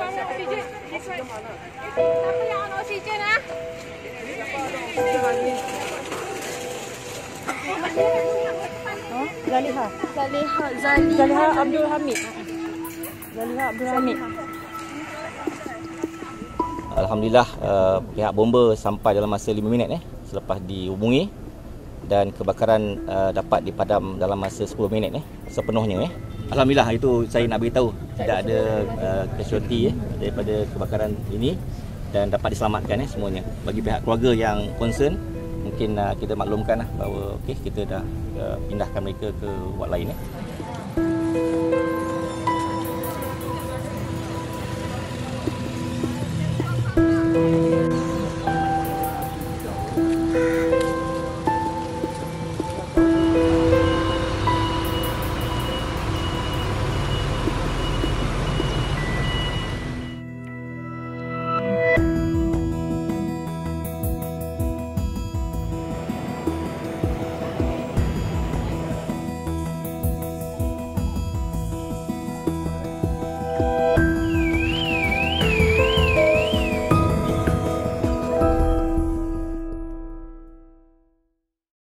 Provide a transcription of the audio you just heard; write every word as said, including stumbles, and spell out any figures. Buangan oksigen. Siapa yang on oksigen ah? Zaliha. Zaliha. Zaliha Abdul Hamid. Zaliha Abdul Hamid. Alhamdulillah uh, pihak bomba sampai dalam masa lima minit eh selepas dihubungi dan kebakaran uh, dapat dipadam dalam masa sepuluh minit eh sepenuhnya eh. Alhamdulillah itu saya nak beritahu tidak ada uh, casualty eh daripada kebakaran ini dan dapat diselamatkan eh semuanya. Bagi pihak keluarga yang concern mungkin uh, kita maklumkanlah bahawa okey kita dah uh, pindahkan mereka ke wad lain eh.